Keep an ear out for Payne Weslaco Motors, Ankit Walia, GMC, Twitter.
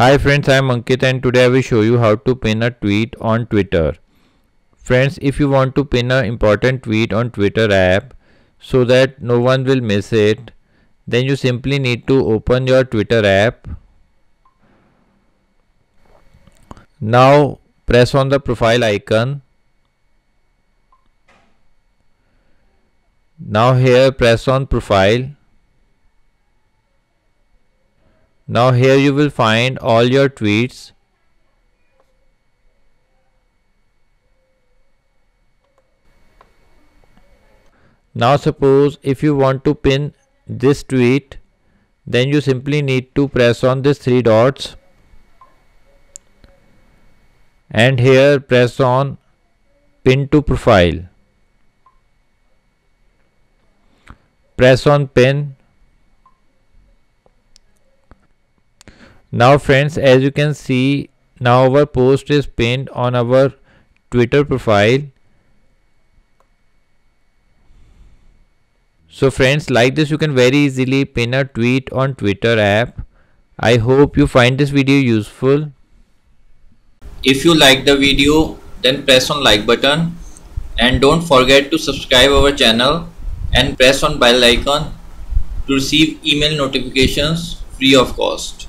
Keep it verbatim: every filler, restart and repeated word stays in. Hi friends, I am Ankit and today I will show you how to pin a tweet on Twitter. Friends, if you want to pin an important tweet on Twitter app so that no one will miss it, then you simply need to open your Twitter app. Now press on the profile icon. Now here press on profile. Now here you will find all your tweets. Now suppose if you want to pin this tweet, then you simply need to press on these three dots and here press on pin to profile. Press on pin. Now friends, as you can see, now our post is pinned on our Twitter profile. So friends, like this you can very easily pin a tweet on Twitter app. I hope you find this video useful. If you like the video, then press on like button and don't forget to subscribe our channel and press on bell icon to receive email notifications free of cost.